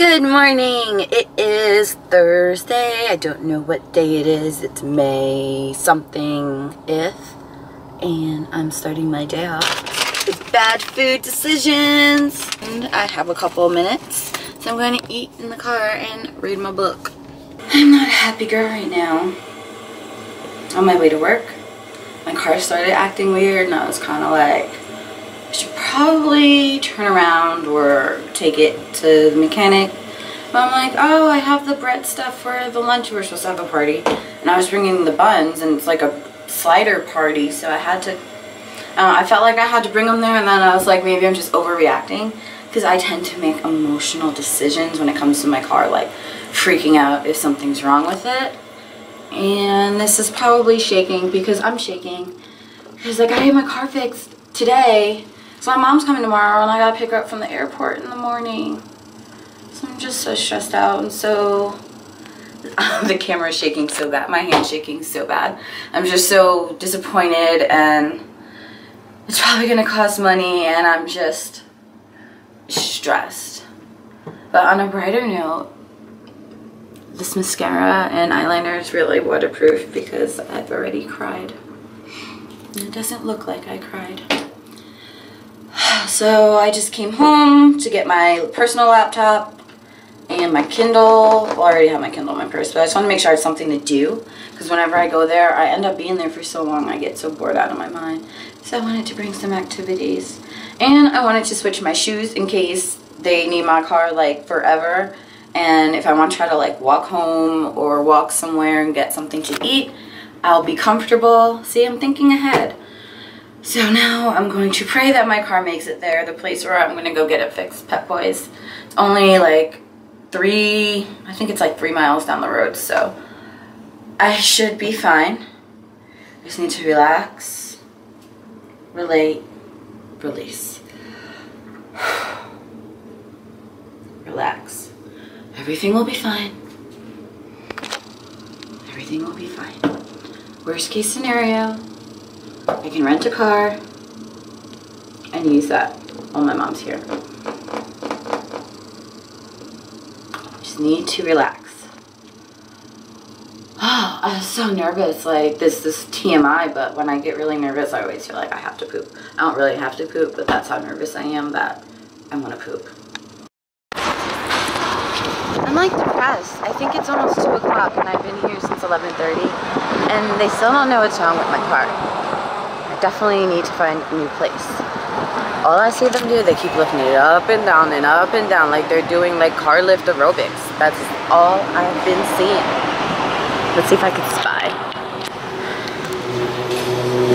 Good morning. It is Thursday. I don't know what day it is. It's May something-ith, and I'm starting my day off with bad food decisions. And I have a couple of minutes, so I'm going to eat in the car and read my book. I'm not a happy girl right now. On my way to work, my car started acting weird, and I was kind of like, I should probably turn around or take it to the mechanic. But I'm like, oh, I have the bread stuff for the lunch. We were supposed to have a party. And I was bringing the buns, and it's like a slider party. So I had to, I felt like I had to bring them there. And then I was like, maybe I'm just overreacting. Because I tend to make emotional decisions when it comes to my car, like freaking out if something's wrong with it. And this is probably shaking because I'm shaking. I was like, I need my car fixed today. So my mom's coming tomorrow, and I gotta pick her up from the airport in the morning. So I'm just so stressed out, and so the camera's shaking so bad. My hand's shaking so bad. I'm just so disappointed, and it's probably gonna cost money, and I'm just stressed. But on a brighter note, this mascara and eyeliner is really waterproof because I've already cried. And it doesn't look like I cried. So I just came home to get my personal laptop and my Kindle. Well, I already have my Kindle in my purse, but I just want to make sure it's something to do, because whenever I go there, I end up being there for so long, I get so bored out of my mind. So I wanted to bring some activities, and I wanted to switch my shoes in case they need my car like forever, and if I want to try to like walk home or walk somewhere and get something to eat, I'll be comfortable. See, I'm thinking ahead. So now I'm going to pray that my car makes it there, the place where I'm going to go get it fixed, Pep Boys. It's only like three miles down the road, so I should be fine. I just need to relax, relate, release. Relax. Everything will be fine. Everything will be fine. Worst case scenario, I can rent a car and use that while my mom's here. Just need to relax. Oh, I was so nervous. Like, this is TMI, but when I get really nervous, I always feel like I have to poop. I don't really have to poop, but that's how nervous I am that I want to poop. I'm like depressed. I think it's almost 2 o'clock and I've been here since 11:30, and they still don't know what's wrong with my car. Definitely need to find a new place. All I see them do, they keep lifting it up and down and up and down, like they're doing like car lift aerobics. That's all I've been seeing. Let's see if I can spy.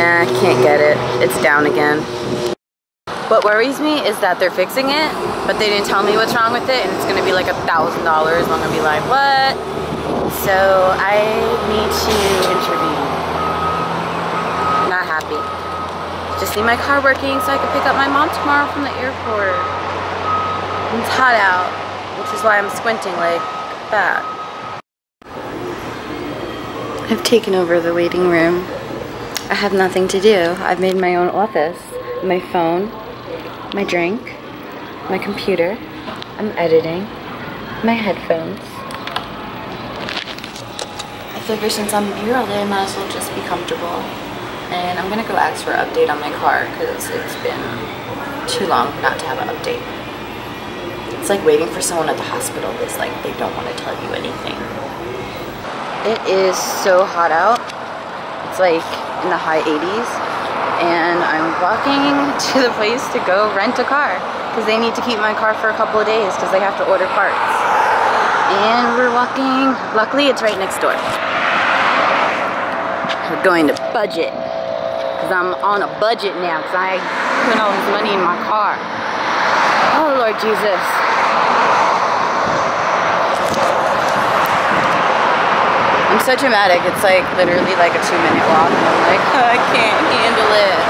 Nah, can't get it. It's down again. What worries me is that they're fixing it, but they didn't tell me what's wrong with it, and it's gonna be like $1,000. I'm gonna be like, what? So I need to intervene. Just need my car working so I can pick up my mom tomorrow from the airport. It's hot out, which is why I'm squinting like that. I've taken over the waiting room. I have nothing to do. I've made my own office. My phone, my drink, my computer. I'm editing, my headphones. I figure since I'm here all day, I might as well just be comfortable. And I'm gonna go ask for an update on my car because it's been too long not to have an update. It's like waiting for someone at the hospital. It's like they don't want to tell you anything. It is so hot out. It's like in the high 80s, and I'm walking to the place to go rent a car because they need to keep my car for a couple of days because they have to order parts. And we're walking. Luckily, it's right next door. We're going to Budget. Because I'm on a budget now, because I put all this money in my car. Oh, Lord Jesus. I'm so dramatic. It's like literally like a 2-minute walk, and I'm like, oh, I can't handle it.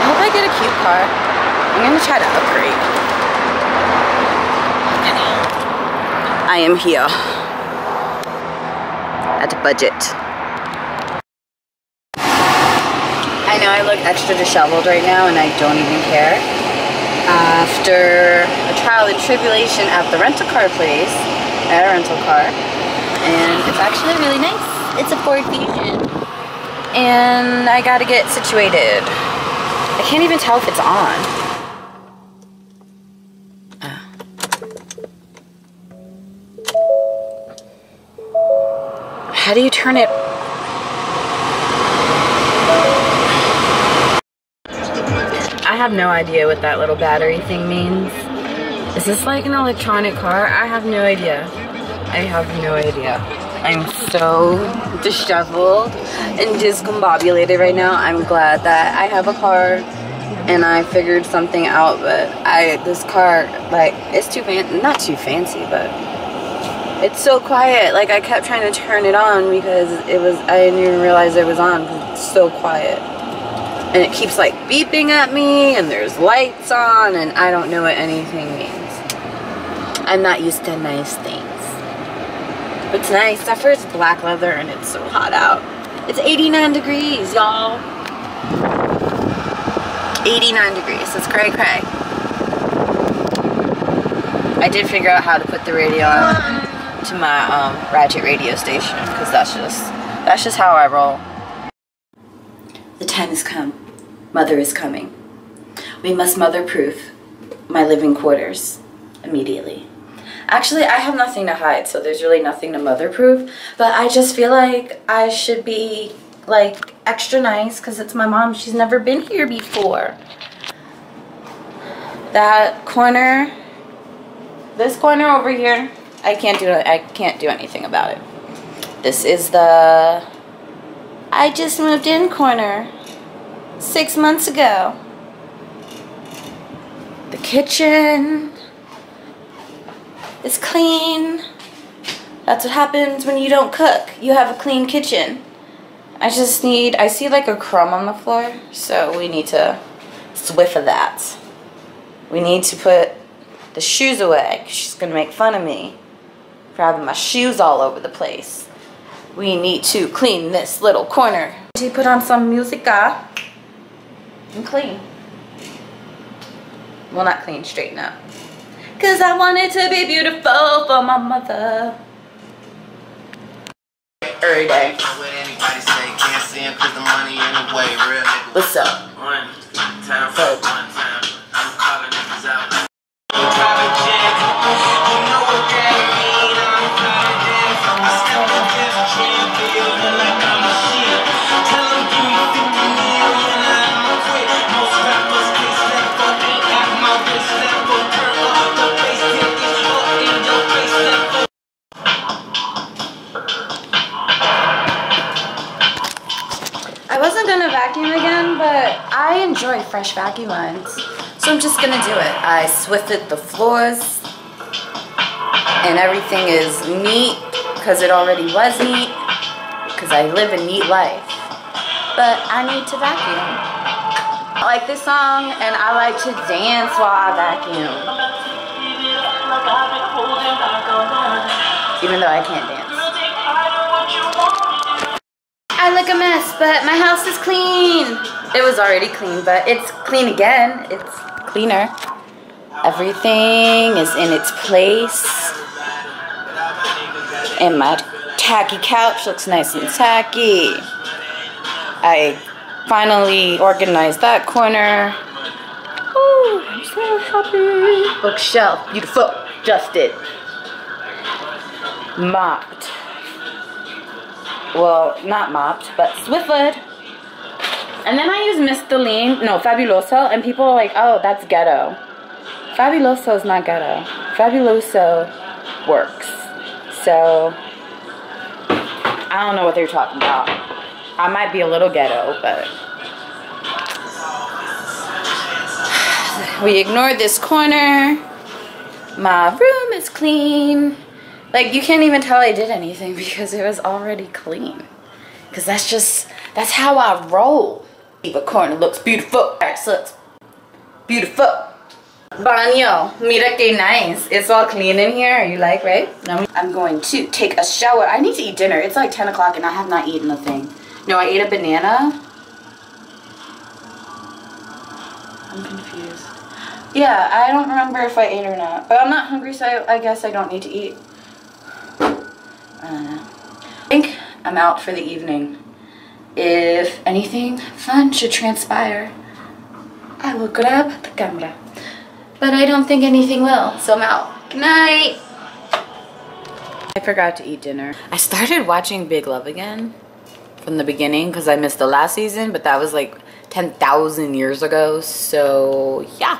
I hope I get a cute car. I'm going to try to upgrade. I am here at the Budget. I know I look extra disheveled right now, and I don't even care. after a trial and tribulation at the rental car place, at a rental car, and it's actually really nice. It's a Ford Fusion, and I gotta get situated. I can't even tell if it's on. Oh. How do you turn it? I have no idea what that little battery thing means. Is this like an electronic car? I have no idea. I have no idea. I'm so disheveled and discombobulated right now. I'm glad that I have a car and I figured something out, but this car, like, it's too fancy. Not too fancy, but it's so quiet. Like, I kept trying to turn it on because it was, I didn't even realize it was on because it's so quiet. And it keeps like beeping at me and there's lights on and I don't know what anything means. I'm not used to nice things. But tonight, Stuffer is black leather and it's so hot out. It's 89 degrees, y'all. 89 degrees, it's cray cray. I did figure out how to put the radio on to my Ratchet radio station because that's just how I roll. The time has come. Mother is coming. We must mother-proof my living quarters immediately. Actually, I have nothing to hide, so there's really nothing to mother-proof, but I just feel like I should be, like, extra nice because it's my mom. She's never been here before. That corner, this corner over here, I can't do anything about it. This is the I just moved in corner 6 months ago. The kitchen is clean. That's what happens when you don't cook. You have a clean kitchen. I see like a crumb on the floor, so we need to swiffer that. We need to put the shoes away, 'cause she's gonna make fun of me for having my shoes all over the place. We need to clean this little corner. She put on some music and clean. Well, not clean, straighten up. 'Cause I wanted to be beautiful for my mother. Every day. What's up? I enjoy fresh vacuum lines, so I'm just gonna do it. I swifted the floors, and everything is neat, because it already was neat, because I live a neat life. But I need to vacuum. I like this song, and I like to dance while I vacuum. Even though I can't dance. I look a mess, but my house is clean. It was already clean, but it's clean again. It's cleaner. Everything is in its place. And my tacky couch looks nice and tacky. I finally organized that corner. Ooh, I'm so happy. Bookshelf, beautiful, dusted. Mopped. Well, not mopped, but swiffled. And then I use Misteline, no, Fabuloso, and people are like, oh, that's ghetto. Fabuloso is not ghetto. Fabuloso works. So, I don't know what they're talking about. I might be a little ghetto, but. We ignored this corner. My room is clean. Like, you can't even tell I did anything because it was already clean. Because that's how I roll. The corner looks beautiful. It looks beautiful. Baño, mira que nice. It's all clean in here. You like, right? I'm going to take a shower. I need to eat dinner. It's like 10 o'clock and I have not eaten a thing. No, I ate a banana. I'm confused. Yeah, I don't remember if I ate or not. But I'm not hungry, so I guess I don't need to eat. I don't know. I think I'm out for the evening. If anything fun should transpire, I will grab the camera. But I don't think anything will, so I'm out. Good night! I forgot to eat dinner. I started watching Big Love again from the beginning because I missed the last season, but that was like 10,000 years ago, so yeah.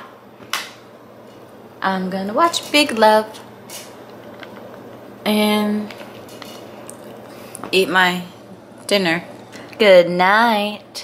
I'm gonna watch Big Love and eat my dinner. Good night.